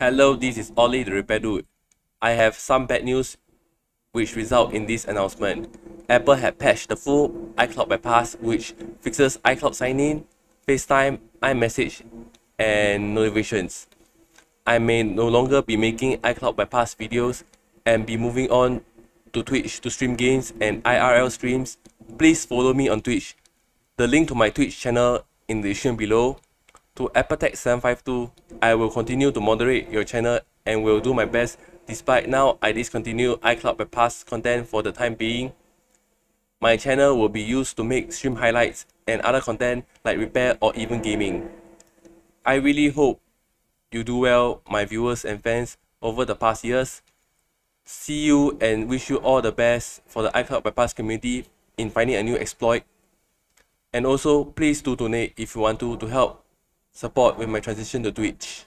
Hello, this is Oli the Repair Dude. I have some bad news which result in this announcement. Apple had patched the full iCloud bypass which fixes iCloud sign-in, FaceTime, iMessage and notifications. I may no longer be making iCloud bypass videos and be moving on to Twitch to stream games and IRL streams. Please follow me on Twitch. The link to my Twitch channel in the description below. To AppleTech752, I will continue to moderate your channel and will do my best despite now I discontinue iCloud bypass content for the time being. My channel will be used to make stream highlights and other content like repair or even gaming. I really hope you do well, my viewers and fans, over the past years. See you and wish you all the best for the iCloud bypass community in finding a new exploit. And also, please do donate if you want to help support with my transition to Twitch.